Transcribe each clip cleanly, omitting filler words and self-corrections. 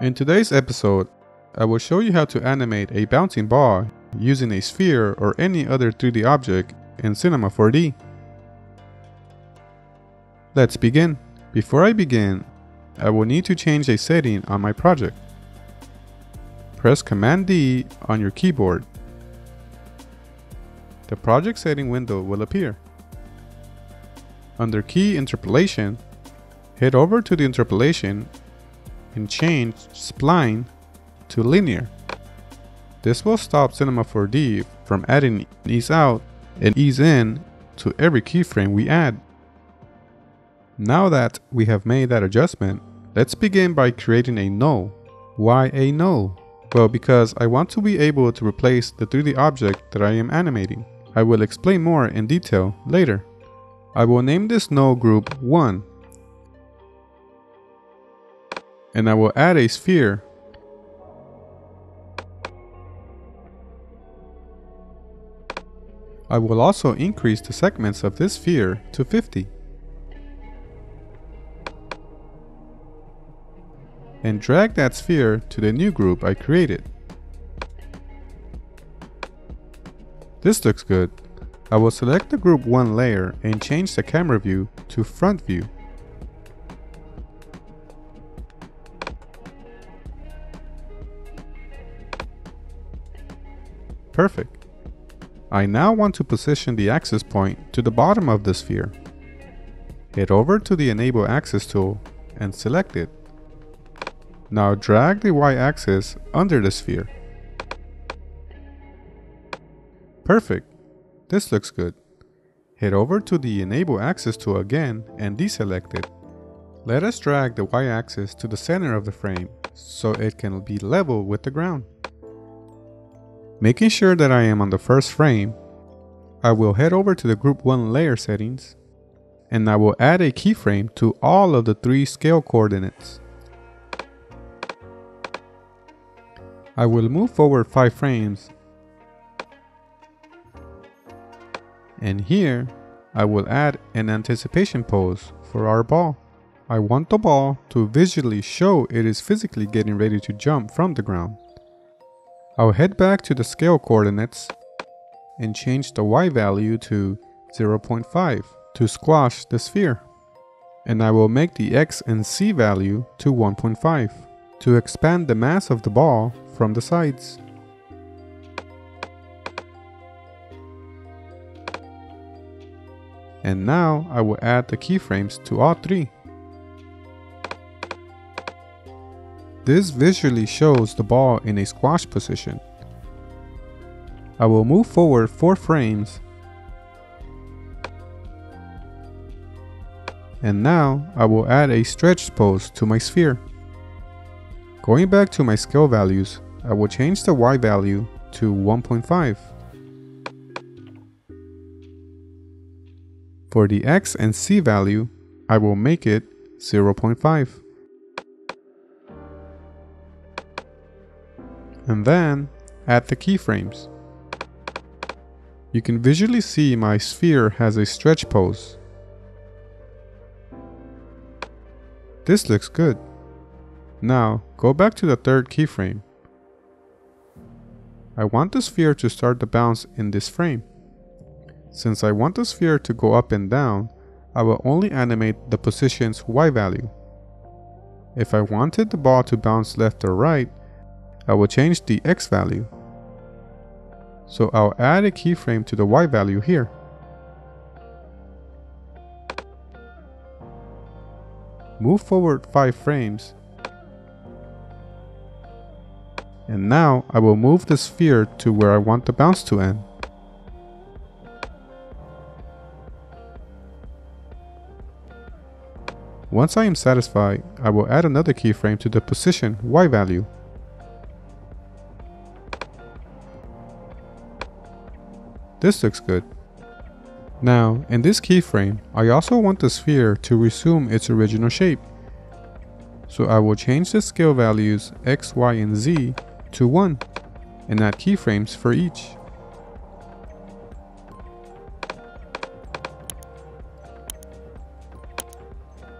In today's episode, I will show you how to animate a bouncing ball using a sphere or any other 3D object in Cinema 4D. Let's begin. Before I begin, I will need to change a setting on my project. Press Command D on your keyboard. The project setting window will appear. Under Key Interpolation, head over to the interpolation and change Spline to Linear. This will stop Cinema 4D from adding ease out and ease in to every keyframe we add. Now that we have made that adjustment, let's begin by creating a null. Why a null? Well, because I want to be able to replace the 3D object that I am animating. I will explain more in detail later. I will name this null group 1. And I will add a sphere. I will also increase the segments of this sphere to 50. And drag that sphere to the new group I created. This looks good. I will select the group 1 layer and change the camera view to front view. Perfect. I now want to position the axis point to the bottom of the sphere. Head over to the Enable Axis tool and select it. Now drag the y-axis under the sphere. Perfect. This looks good. Head over to the Enable Axis tool again and deselect it. Let us drag the y-axis to the center of the frame so it can be level with the ground. Making sure that I am on the first frame, I will head over to the Group 1 layer settings and I will add a keyframe to all of the 3 scale coordinates. I will move forward 5 frames, and here I will add an anticipation pose for our ball. I want the ball to visually show it is physically getting ready to jump from the ground. I'll head back to the scale coordinates and change the Y value to 0.5 to squash the sphere. And I will make the X and C value to 1.5 to expand the mass of the ball from the sides. And now I will add the keyframes to all 3. This visually shows the ball in a squash position. I will move forward 4 frames. And now I will add a stretched pose to my sphere. Going back to my scale values, I will change the Y value to 1.5. For the X and C value, I will make it 0.5. And then add the keyframes. You can visually see my sphere has a stretch pose. This looks good. Now go back to the 3rd keyframe. I want the sphere to start the bounce in this frame. Since I want the sphere to go up and down, I will only animate the position's Y value. If I wanted the ball to bounce left or right, I will change the X value. So I'll add a keyframe to the Y value here. Move forward 5 frames. And now I will move the sphere to where I want the bounce to end. Once I am satisfied, I will add another keyframe to the position Y value. This looks good. Now, in this keyframe, I also want the sphere to resume its original shape. So I will change the scale values X, Y, and Z to 1 and add keyframes for each.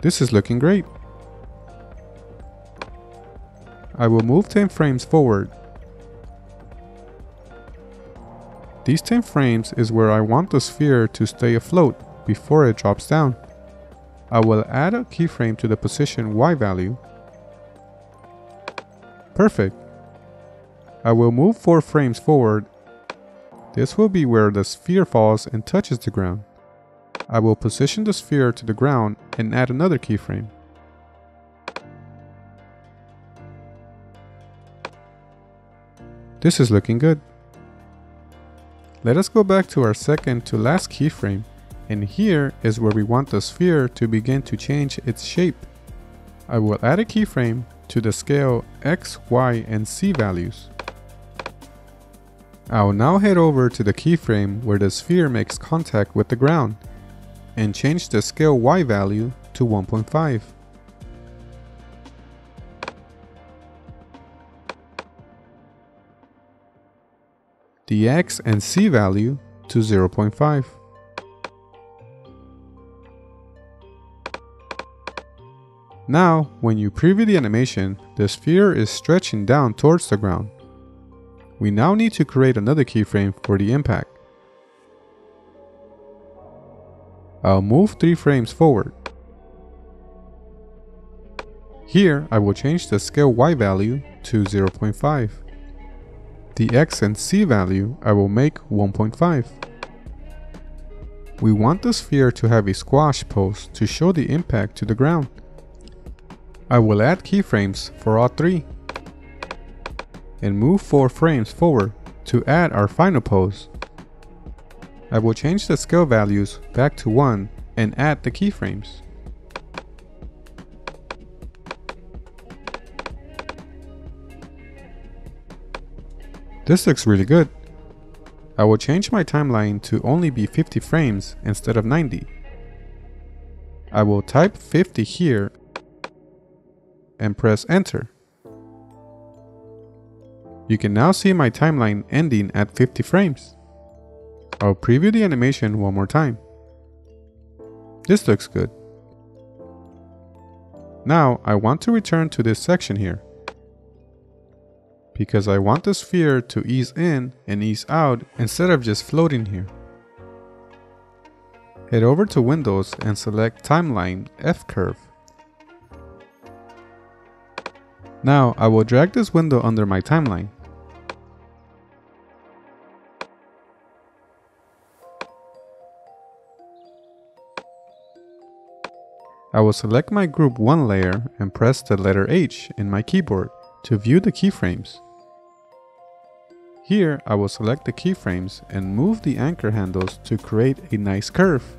This is looking great. I will move 10 frames forward. These 10 frames is where I want the sphere to stay afloat before it drops down. I will add a keyframe to the position Y value. Perfect. I will move 4 frames forward. This will be where the sphere falls and touches the ground. I will position the sphere to the ground and add another keyframe. This is looking good. Let us go back to our second to last keyframe, and here is where we want the sphere to begin to change its shape. I will add a keyframe to the scale X, Y, and Z values. I will now head over to the keyframe where the sphere makes contact with the ground and change the scale Y value to 1.5. The X and C value to 0.5. Now, when you preview the animation, the sphere is stretching down towards the ground. We now need to create another keyframe for the impact. I'll move 3 frames forward. Here, I will change the scale Y value to 0.5. The X and C value I will make 1.5. We want the sphere to have a squash pose to show the impact to the ground. I will add keyframes for all 3 and move 4 frames forward to add our final pose. I will change the scale values back to 1 and add the keyframes. This looks really good. I will change my timeline to only be 50 frames instead of 90. I will type 50 here and press enter. You can now see my timeline ending at 50 frames. I'll preview the animation one more time. This looks good. Now I want to return to this section here, because I want the sphere to ease in and ease out instead of just floating here. Head over to Windows and select Timeline F-Curve. Now I will drag this window under my timeline. I will select my Group 1 layer and press the letter H in my keyboard to view the keyframes. Here, I will select the keyframes and move the anchor handles to create a nice curve.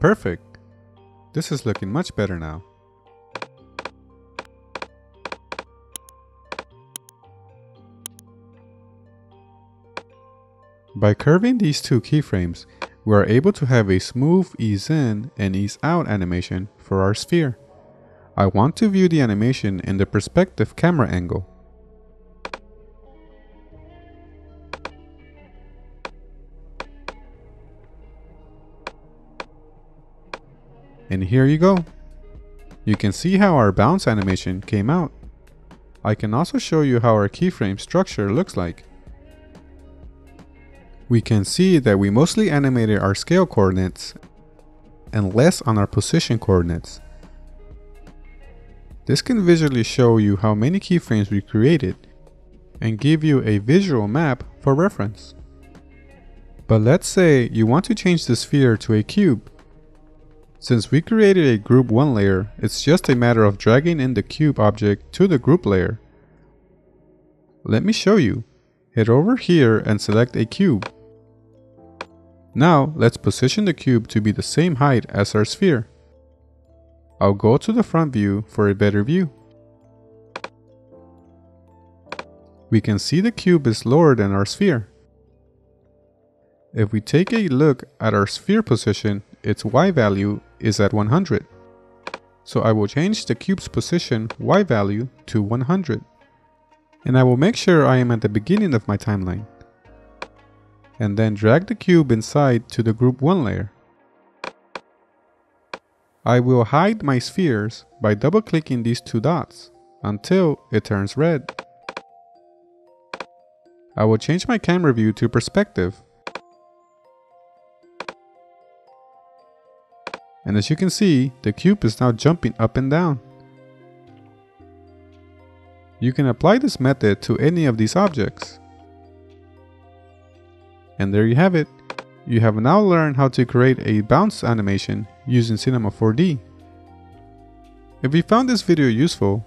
Perfect! This is looking much better now. By curving these 2 keyframes, we are able to have a smooth ease in and ease out animation for our sphere. I want to view the animation in the perspective camera angle. And here you go. You can see how our bounce animation came out. I can also show you how our keyframe structure looks like. We can see that we mostly animated our scale coordinates and less on our position coordinates. This can visually show you how many keyframes we created and give you a visual map for reference. But let's say you want to change the sphere to a cube. Since we created a Group 1 layer, it's just a matter of dragging in the cube object to the group layer. Let me show you. Head over here and select a cube. Now let's position the cube to be the same height as our sphere. I'll go to the front view for a better view. We can see the cube is lower than our sphere. If we take a look at our sphere position, its Y value is at 100. So I will change the cube's position Y value to 100 and I will make sure I am at the beginning of my timeline. And then drag the cube inside to the Group 1 layer. I will hide my spheres by double-clicking these two dots until it turns red. I will change my camera view to perspective. And as you can see, the cube is now jumping up and down. You can apply this method to any of these objects. And there you have it. You have now learned how to create a bounce animation using Cinema 4D. If you found this video useful,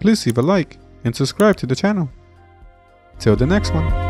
please leave a like and subscribe to the channel. Till the next one.